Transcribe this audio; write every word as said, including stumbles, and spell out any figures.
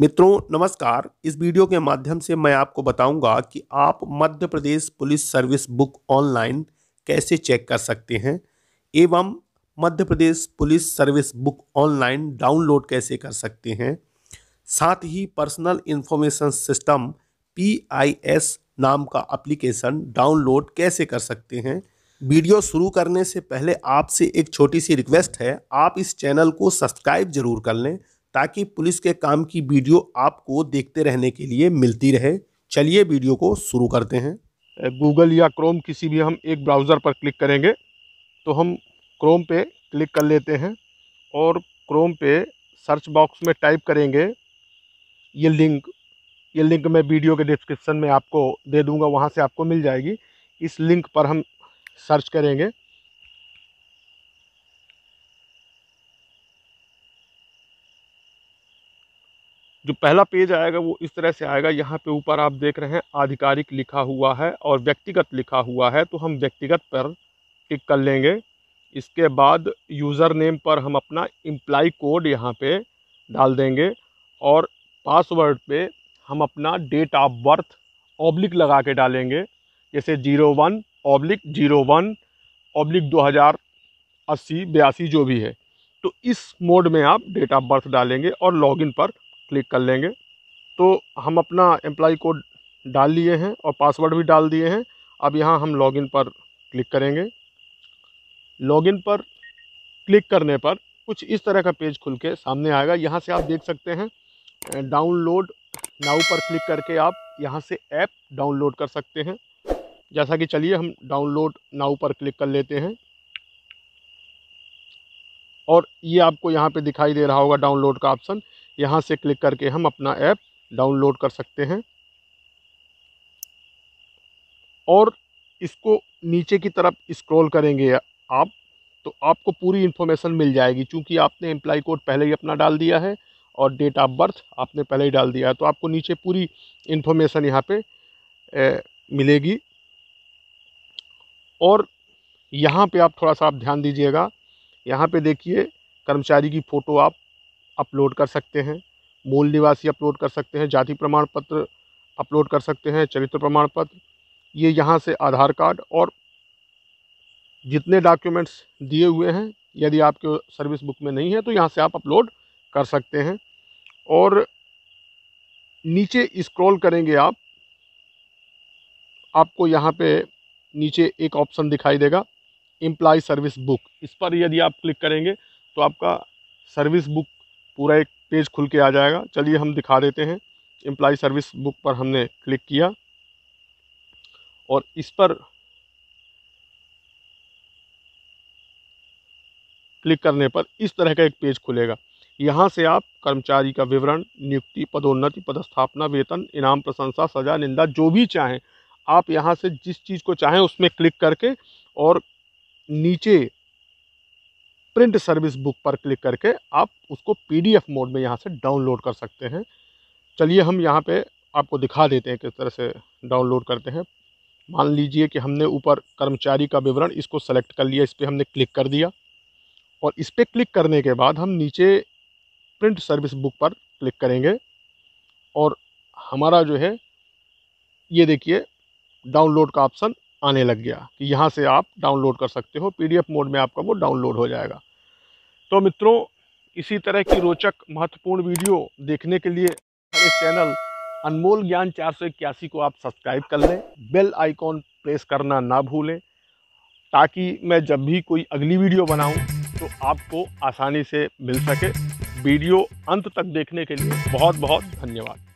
मित्रों नमस्कार। इस वीडियो के माध्यम से मैं आपको बताऊंगा कि आप Madhya Pradesh police service book online कैसे चेक कर सकते हैं एवं Madhya Pradesh police service book online download कैसे कर सकते हैं। साथ ही personal information system P I S नाम का एप्लीकेशन डाउनलोड कैसे कर सकते हैं। वीडियो शुरू करने से पहले आपसे एक छोटी सी रिक्वेस्ट है, आप इस चैनल को सब्सक्राइब जरूर कर लें ताकि पुलिस के काम की वीडियो आपको देखते रहने के लिए मिलती रहे। चलिए वीडियो को शुरू करते हैं। गूगल या क्रोम किसी भी हम एक ब्राउज़र पर क्लिक करेंगे तो हम क्रोम पे क्लिक कर लेते हैं और क्रोम पे सर्च बॉक्स में टाइप करेंगे ये लिंक। ये लिंक मैं वीडियो के डिस्क्रिप्शन में आपको दे दूँगा, वहाँ से आपको मिल जाएगी। इस लिंक पर हम सर्च करेंगे। जो पहला पेज आएगा वो इस तरह से आएगा। यहाँ पे ऊपर आप देख रहे हैं आधिकारिक लिखा हुआ है और व्यक्तिगत लिखा हुआ है, तो हम व्यक्तिगत पर टिक कर लेंगे। इसके बाद यूज़र नेम पर हम अपना एम्प्लॉई कोड यहाँ पे डाल देंगे और पासवर्ड पे हम अपना डेट ऑफ बर्थ ऑब्लिक लगा के डालेंगे, जैसे zero one oblique zero one oblique दो हज़ार अस्सी बयासी जो भी है। तो इस मोड में आप डेट ऑफ बर्थ डालेंगे और लॉगिन पर क्लिक कर लेंगे। तो हम अपना एम्प्लॉय कोड डाल लिए हैं और पासवर्ड भी डाल दिए हैं। अब यहाँ हम लॉगिन पर क्लिक करेंगे। लॉगिन पर क्लिक करने पर कुछ इस तरह का पेज खुल के सामने आएगा। यहाँ से आप देख सकते हैं डाउनलोड नाउ पर क्लिक करके आप यहाँ से ऐप डाउनलोड कर सकते हैं। जैसा कि चलिए हम डाउनलोड नाउ पर क्लिक कर लेते हैं और ये आपको यहाँ पे दिखाई दे रहा होगा डाउनलोड का ऑप्शन। यहाँ से क्लिक करके हम अपना ऐप डाउनलोड कर सकते हैं और इसको नीचे की तरफ स्क्रॉल करेंगे आप तो आपको पूरी इन्फॉर्मेशन मिल जाएगी। चूँकि आपने एम्प्लॉय कोड पहले ही अपना डाल दिया है और डेट ऑफ बर्थ आपने पहले ही डाल दिया है, तो आपको नीचे पूरी इन्फॉर्मेशन यहाँ पे ए, मिलेगी। और यहाँ पे आप थोड़ा सा आप ध्यान दीजिएगा, यहाँ पे देखिए कर्मचारी की फ़ोटो आप अपलोड कर सकते हैं, मूल निवासी अपलोड कर सकते हैं, जाति प्रमाण पत्र अपलोड कर सकते हैं, चरित्र प्रमाण पत्र, ये यहाँ से आधार कार्ड और जितने डॉक्यूमेंट्स दिए हुए हैं यदि आपके सर्विस बुक में नहीं है तो यहाँ से आप अपलोड कर सकते हैं। और नीचे स्क्रॉल करेंगे आप, आपको यहाँ पे नीचे एक ऑप्शन दिखाई देगा एम्प्लॉय सर्विस बुक। इस पर यदि आप क्लिक करेंगे तो आपका सर्विस बुक पूरा एक पेज खुल के आ जाएगा। चलिए हम दिखा देते हैं। एम्प्लॉय सर्विस बुक पर हमने क्लिक किया और इस पर क्लिक करने पर इस तरह का एक पेज खुलेगा। यहाँ से आप कर्मचारी का विवरण, नियुक्ति, पदोन्नति, पदस्थापना, वेतन, इनाम, प्रशंसा, सजा, निंदा जो भी चाहें आप यहाँ से जिस चीज़ को चाहें उसमें क्लिक करके और नीचे प्रिंट सर्विस बुक पर क्लिक करके आप उसको पीडीएफ मोड में यहाँ से डाउनलोड कर सकते हैं। चलिए हम यहाँ पे आपको दिखा देते हैं किस तरह से डाउनलोड करते हैं। मान लीजिए कि हमने ऊपर कर्मचारी का विवरण इसको सेलेक्ट कर लिया, इस पर हमने क्लिक कर दिया और इस पर क्लिक करने के बाद हम नीचे प्रिंट सर्विस बुक पर क्लिक करेंगे और हमारा जो है ये देखिए डाउनलोड का ऑप्शन आने लग गया कि यहाँ से आप डाउनलोड कर सकते हो। पीडीएफ मोड में आपका वो डाउनलोड हो जाएगा। तो मित्रों इसी तरह की रोचक महत्वपूर्ण वीडियो देखने के लिए हमारे चैनल अनमोल ज्ञान चार सौ इक्यासी को आप सब्सक्राइब कर लें, बेल आइकॉन प्रेस करना ना भूलें ताकि मैं जब भी कोई अगली वीडियो बनाऊं तो आपको आसानी से मिल सके। वीडियो अंत तक देखने के लिए बहुत बहुत धन्यवाद।